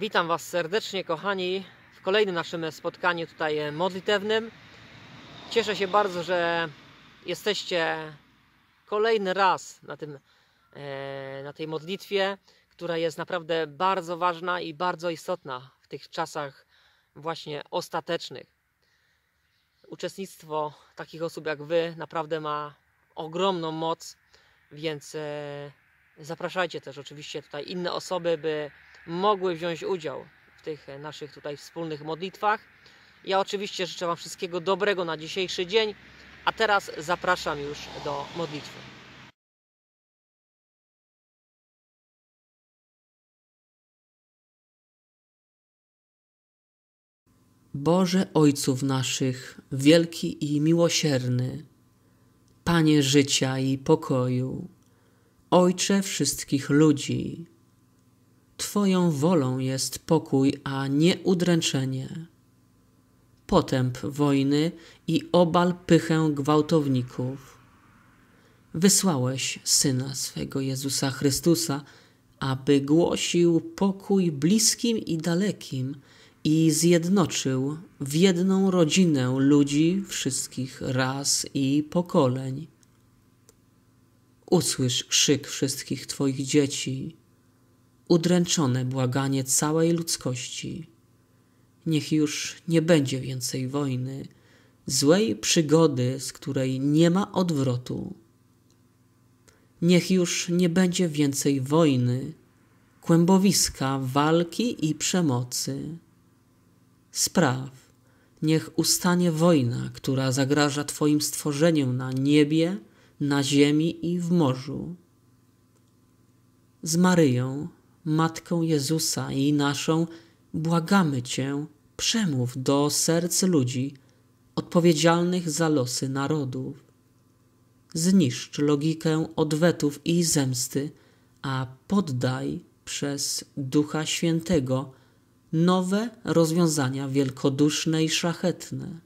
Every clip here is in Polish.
Witam Was serdecznie, kochani, w kolejnym naszym spotkaniu tutaj modlitewnym. Cieszę się bardzo, że jesteście kolejny raz na tej modlitwie, która jest naprawdę bardzo ważna i bardzo istotna w tych czasach właśnie ostatecznych. Uczestnictwo takich osób jak Wy naprawdę ma ogromną moc, więc zapraszajcie też oczywiście tutaj inne osoby, by mogły wziąć udział w tych naszych tutaj wspólnych modlitwach. Ja oczywiście życzę Wam wszystkiego dobrego na dzisiejszy dzień, a teraz zapraszam już do modlitwy. Boże Ojców naszych, wielki i miłosierny, Panie życia i pokoju, Ojcze wszystkich ludzi, Twoją wolą jest pokój, a nie udręczenie, potęp wojny i obal pychę gwałtowników. Wysłałeś Syna swego Jezusa Chrystusa, aby głosił pokój bliskim i dalekim i zjednoczył w jedną rodzinę ludzi wszystkich ras i pokoleń. Usłysz krzyk wszystkich Twoich dzieci, udręczone błaganie całej ludzkości. Niech już nie będzie więcej wojny, złej przygody, z której nie ma odwrotu. Niech już nie będzie więcej wojny, kłębowiska, walki i przemocy. Spraw, niech ustanie wojna, która zagraża Twoim stworzeniom na niebie, na ziemi i w morzu. Z Maryją, Matką Jezusa i naszą, błagamy Cię, przemów do serc ludzi odpowiedzialnych za losy narodów. Zniszcz logikę odwetów i zemsty, a poddaj przez Ducha Świętego nowe rozwiązania wielkoduszne i szlachetne.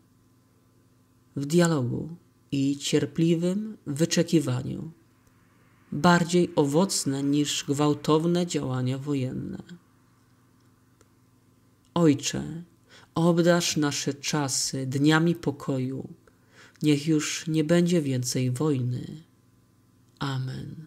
W dialogu i cierpliwym wyczekiwaniu, bardziej owocne niż gwałtowne działania wojenne. Ojcze, obdarz nasze czasy dniami pokoju. Niech już nie będzie więcej wojny. Amen.